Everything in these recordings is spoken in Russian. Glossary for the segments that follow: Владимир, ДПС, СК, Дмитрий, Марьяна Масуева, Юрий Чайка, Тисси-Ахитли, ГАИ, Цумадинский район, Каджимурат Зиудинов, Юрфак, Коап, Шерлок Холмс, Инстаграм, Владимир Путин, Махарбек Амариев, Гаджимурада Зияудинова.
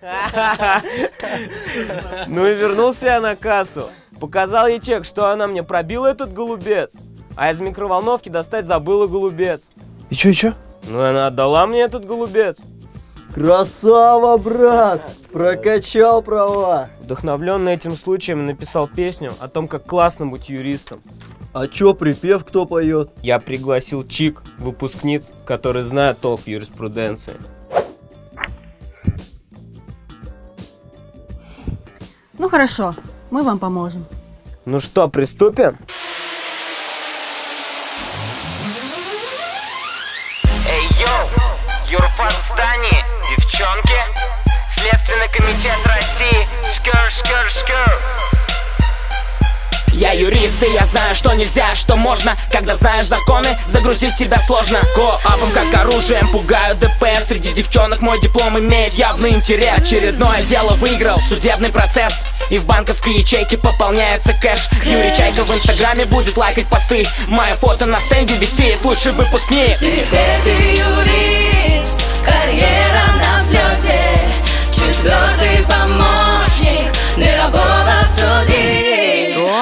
Ну и вернулся я на кассу. Показал ей чек, что она мне пробила этот голубец. А из микроволновки достать забыла голубец. И чё, и чё? Ну она отдала мне этот голубец. Красава, брат! Прокачал права. Вдохновленный этим случаем написал песню о том, как классно быть юристом. А чё, припев кто поет? Я пригласил чик, выпускниц, которые знают толк в юриспруденции. Ну хорошо, мы вам поможем. Ну что, приступим? Эй, йоу, Юрфак в здании, девчонки. Следственный комитет России, шкер, шкер, шкер. Я юрист, и я знаю, что нельзя, что можно. Когда знаешь законы, загрузить тебя сложно. Коапом как оружием пугают ДПС. Среди девчонок мой диплом имеет явный интерес. Очередное дело выиграл, судебный процесс. И в банковской ячейке пополняется кэш. Юрий Чайка в инстаграме будет лайкать посты. Мое фото на стенде висит, лучший выпускник. Теперь ты юрист, карьера на взлете. Четвертый помощник мирового судьи.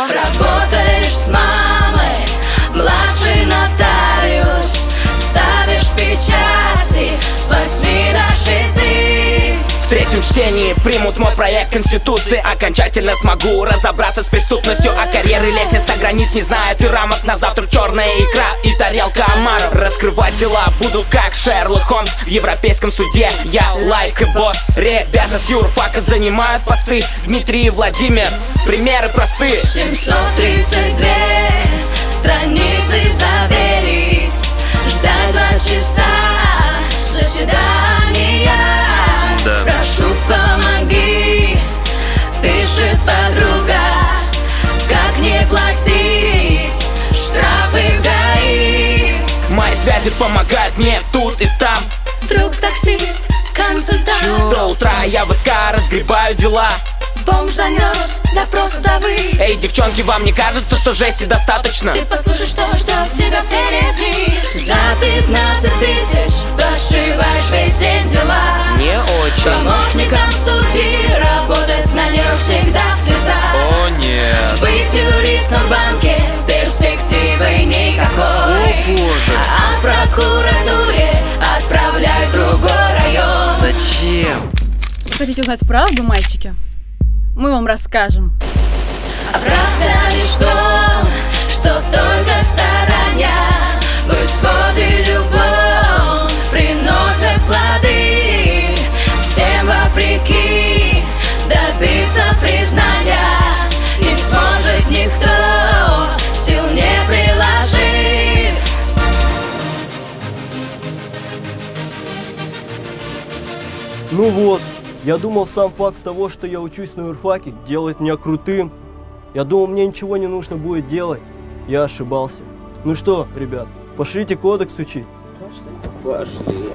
Работаешь с мамой, младший нотариус. Ставишь печати с 8 до 6. В третьем чтении примут мой проект Конституции. Окончательно смогу разобраться с преступностью. А карьеры лестница границ не знает и рамок. На завтра черная икра и тарелка омаров. Раскрывать дела буду как Шерлок Холмс. В европейском суде я лайк и босс. Ребята с юрфака занимают посты. Дмитрий и Владимир, примеры просты. 732 страницы заверить. Ждать 2 часа заседания. Прошу, помоги, пишет подруга, как не платить штрафы в ГАИ. Мои связи помогают мне тут и там. Друг таксист, консультант. До утра я в СК разгребаю дела. Бомж занес, допрос вдовы. Эй, девчонки, вам не кажется, что жести достаточно? Ты послушай, что ждет тебя впереди. За 15 000 прошиваешь весь день дела. Не очень. Помощником судьи работать на нем всегда в слезах. О нет. Быть юристом в банке перспективы никакой. О боже. А в прокуратуре отправляют в другой район. Зачем? Хотите узнать правду, мальчики? Мы вам расскажем. А правда лишь в том, что только старания в исходе любовь приносят плоды. Всем вопреки добиться признания не сможет никто, сил не приложив. Ну вот. Я думал, сам факт того, что я учусь на юрфаке, делает меня крутым. Я думал, мне ничего не нужно будет делать. Я ошибался. Ну что, ребят, пошлите кодекс учить. Пошли. Пошли.